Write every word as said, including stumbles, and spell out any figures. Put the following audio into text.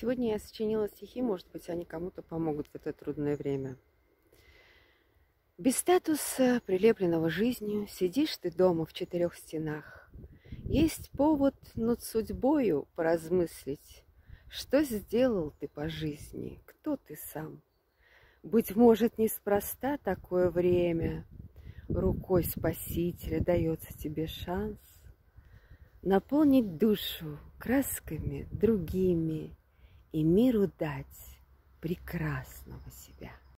Сегодня я сочинила стихи, может быть, они кому-то помогут в это трудное время. Без статуса, прилепленного жизнью, сидишь ты дома в четырех стенах. Есть повод над судьбою поразмыслить, что сделал ты по жизни, кто ты сам. Быть может, неспроста такое время, рукой Спасителя дается тебе шанс наполнить душу красками другими и миру дать прекрасного себя.